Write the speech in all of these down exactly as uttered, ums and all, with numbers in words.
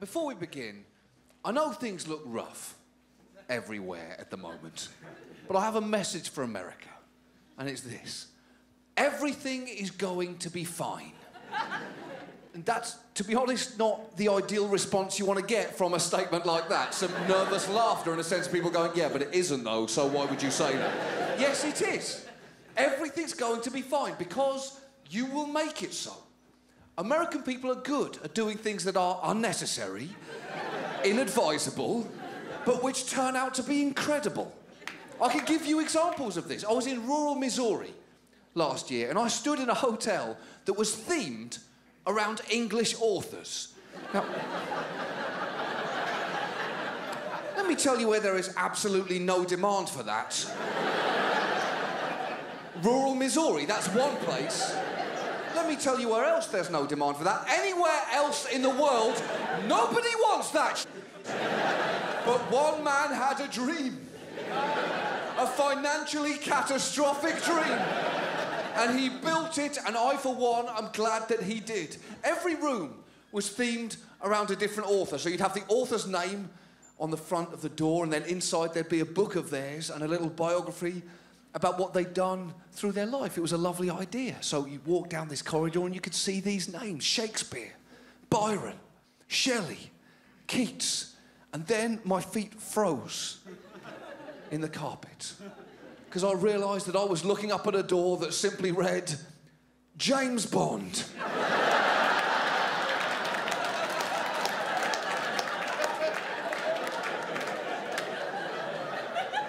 before we begin, I know things look rough everywhere at the moment, but I have a message for America, and it's this. Everything is going to be fine. And that's, to be honest, not the ideal response you want to get from a statement like that. Some nervous laughter and a sense of people going, yeah, but it isn't, though, so why would you say that? Yes, it is. Everything's going to be fine because you will make it so. American people are good at doing things that are unnecessary, inadvisable, but which turn out to be incredible. I can give you examples of this. I was in rural Missouri last year, and I stood in a hotel that was themed around English authors. Now, let me tell you where there is absolutely no demand for that. Rural Missouri, that's one place. Let me tell you where else there's no demand for that. Anywhere else in the world, nobody wants that. But one man had a dream. A financially catastrophic dream. And he built it, and I, for one, am glad that he did. Every room was themed around a different author. So you'd have the author's name on the front of the door, and then inside there'd be a book of theirs and a little biography about what they'd done through their life. It was a lovely idea. So you walk down this corridor and you could see these names. Shakespeare, Byron, Shelley, Keats. And then my feet froze in the carpet, because I realised that I was looking up at a door that simply read, James Bond.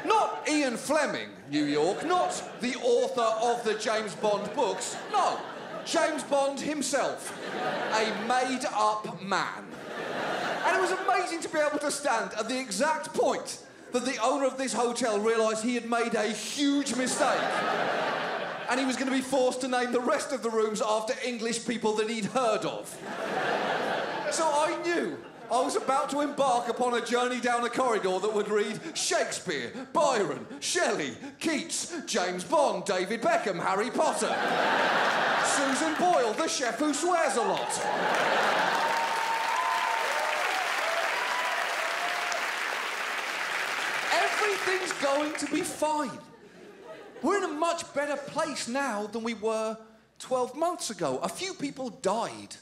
Not Ian Fleming, New York, not the author of the James Bond books, no. James Bond himself, a made-up man. And it was amazing to be able to stand at the exact point that the owner of this hotel realised he had made a huge mistake. And he was going to be forced to name the rest of the rooms after English people that he'd heard of. So I knew I was about to embark upon a journey down a corridor that would read Shakespeare, Byron, Shelley, Keats, James Bond, David Beckham, Harry Potter, Susan Boyle, the chef who swears a lot. Everything's going to be fine. We're in a much better place now than we were twelve months ago. A few people died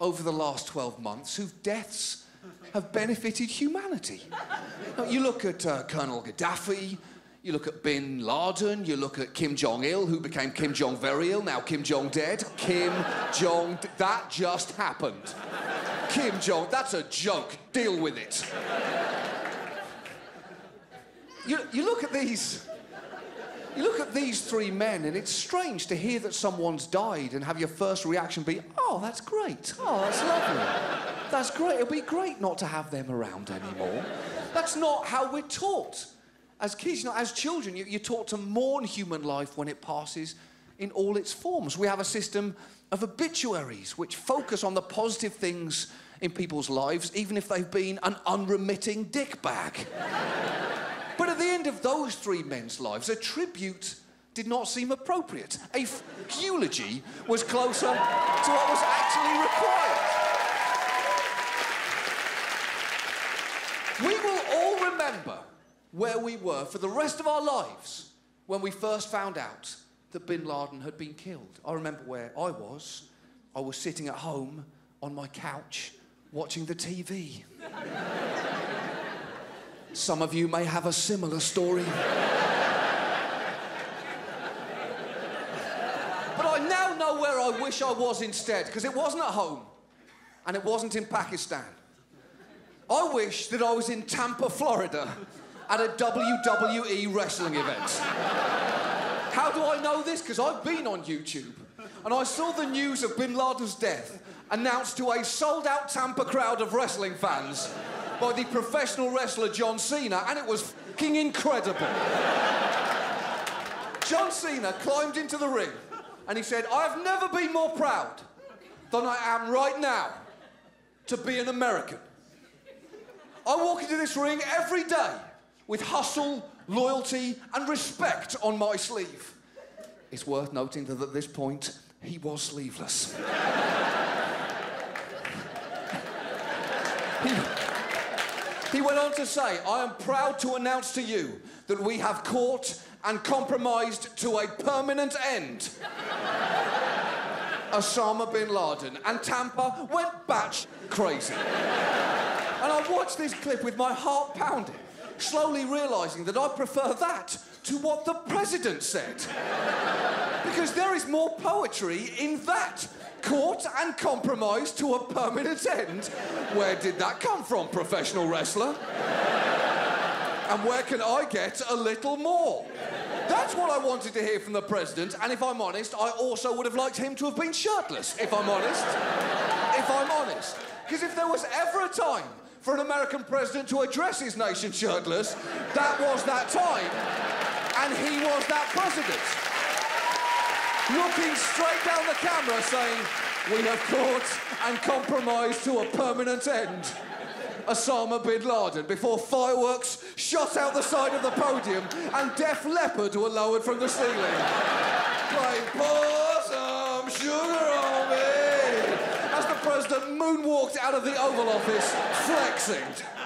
over the last twelve months whose deaths have benefited humanity. Now, you look at uh, Colonel Gaddafi, you look at bin Laden, you look at Kim Jong-il, who became Kim Jong-very ill, now Kim Jong-dead. Kim Jong... That just happened. Kim Jong... That's a joke. Deal with it. You, you look at these... You look at these three men, and it's strange to hear that someone's died and have your first reaction be, oh, that's great. Oh, that's lovely. That's great. It'll be great not to have them around anymore. That's not how we're taught. As kids, you know, as children, you, you're taught to mourn human life when it passes in all its forms. We have a system of obituaries which focus on the positive things in people's lives, even if they've been an unremitting dickbag. But at the end of those three men's lives, a tribute did not seem appropriate. A f eulogy was closer to what was actually required. We will all remember where we were for the rest of our lives when we first found out that bin Laden had been killed. I remember where I was. I was sitting at home on my couch watching the T V. Some of you may have a similar story. But I now know where I wish I was instead, because it wasn't at home, and it wasn't in Pakistan. I wish that I was in Tampa, Florida, at a W W E wrestling event. How do I know this? Because I've been on YouTube, and I saw the news of bin Laden's death announced to a sold-out Tampa crowd of wrestling fans by the professional wrestler John Cena, and it was f***ing incredible. John Cena climbed into the ring, and he said, I've never been more proud than I am right now to be an American. I walk into this ring every day with hustle, loyalty, and respect on my sleeve. It's worth noting that at this point, he was sleeveless. He, he went on to say, I am proud to announce to you that we have caught and compromised to a permanent end Osama bin Laden, and Tampa went batch crazy. And I watched this clip with my heart pounding, slowly realising that I prefer that to what the president said. Because there is more poetry in that. Caught and compromised to a permanent end. Where did that come from, professional wrestler? And where can I get a little more? That's what I wanted to hear from the president, and if I'm honest, I also would have liked him to have been shirtless, if I'm honest. If I'm honest. Because if there was ever a time for an American president to address his nation shirtless, that was that time, and he was that president. Looking straight down the camera, saying, we have caught and compromised to a permanent end Osama bin Laden, before fireworks shot out the side of the podium and Def Leppard were lowered from the ceiling. Playing, pour some sugar on me, as the president moonwalked out of the Oval Office, flexing.